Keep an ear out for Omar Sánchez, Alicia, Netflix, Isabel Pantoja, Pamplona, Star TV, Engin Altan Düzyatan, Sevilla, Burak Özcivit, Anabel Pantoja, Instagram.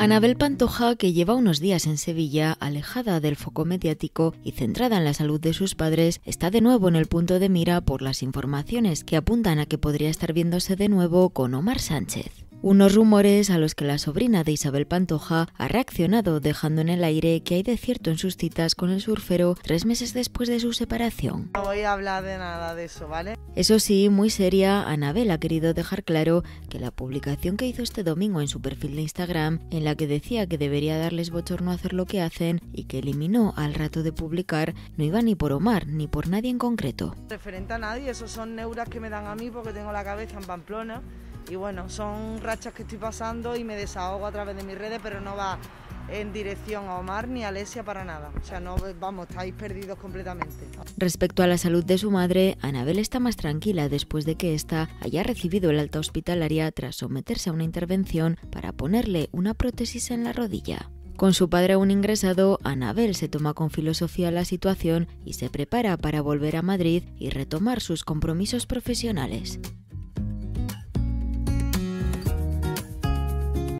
Anabel Pantoja, que lleva unos días en Sevilla, alejada del foco mediático y centrada en la salud de sus padres, está de nuevo en el punto de mira por las informaciones que apuntan a que podría estar viéndose de nuevo con Omar Sánchez. Unos rumores a los que la sobrina de Isabel Pantoja ha reaccionado dejando en el aire que hay de cierto en sus citas con el surfero 3 meses después de su separación. No voy a hablar de nada de eso, ¿vale? Eso sí, muy seria, Anabel ha querido dejar claro que la publicación que hizo este domingo en su perfil de Instagram, en la que decía que debería darles bochorno hacer lo que hacen y que eliminó al rato de publicar, no iba ni por Omar ni por nadie en concreto. Referente a nadie, esos son neuras que me dan a mí porque tengo la cabeza en Pamplona. Y bueno, son rachas que estoy pasando y me desahogo a través de mis redes, pero no va en dirección a Omar ni a Alicia para nada. O sea, no, vamos, estáis perdidos completamente. Respecto a la salud de su madre, Anabel está más tranquila después de que ésta haya recibido el alta hospitalaria tras someterse a una intervención para ponerle una prótesis en la rodilla. Con su padre aún ingresado, Anabel se toma con filosofía la situación y se prepara para volver a Madrid y retomar sus compromisos profesionales.